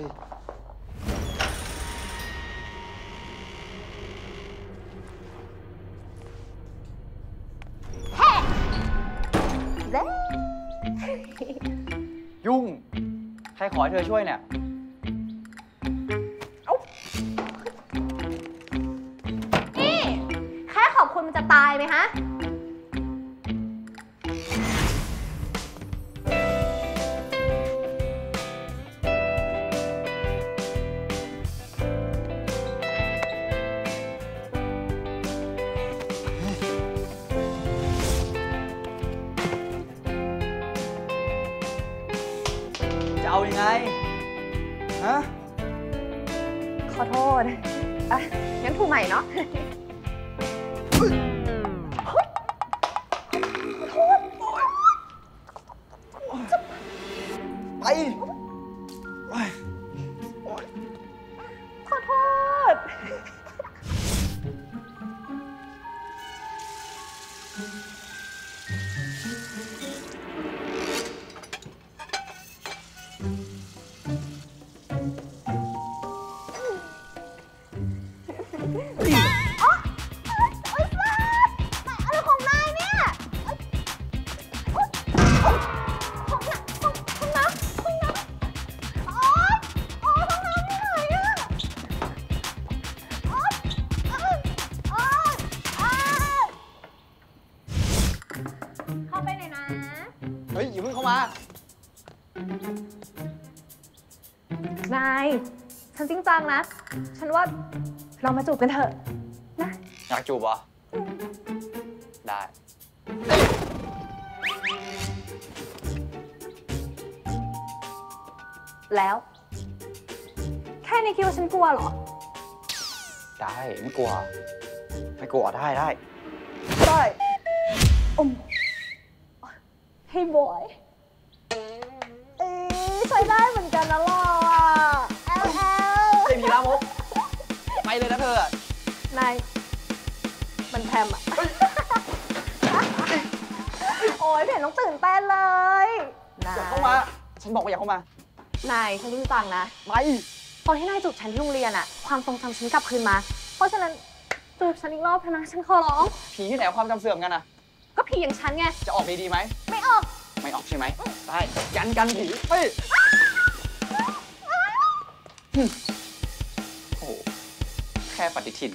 ฮ้ยยุ่งใครขอให้เธอช่วยเนี่ยนี่แค่ขอบคุณมันจะตายไหมฮะเอายังไงฮะขอโทษงั้นถูกใหม่เนาะขอโทษไปขอโทษเฮ้ยอย่าเพิ่งเข้ามานายฉันจริงจังนะฉันว่าเรามาจูบกันเถอะนะอยากจูบเหรอได้แล้วแค่ในคิดว่าฉันกลัวเหรอได้ไม่กลัวไม่กลัวได้อมHey Boy ใช้ได้เหมือนกันนะล่ะไอ้ผีลามกไปเลยนะเธอนายมันแพมอ่ะโอ้ยเห็นต้องตื่นเต้นเลยอย่าเข้ามาฉันบอกว่าอย่าเข้ามานายฉันรู้จักนะไม่ตอนที่นายจูบฉันที่โรงเรียนอ่ะความทรงจำฉันกลับคืนมาเพราะฉะนั้นจูบฉันอีกรอบเถอะนะฉันขอร้องผีที่ไหนความจำเสื่อมกันอ่ะก็ผีอย่างฉันไงจะออกดีไหมไม่ออกใช่ไหมได้ยันกันผีเฮ้ยโอ้แค่ปฏิทิน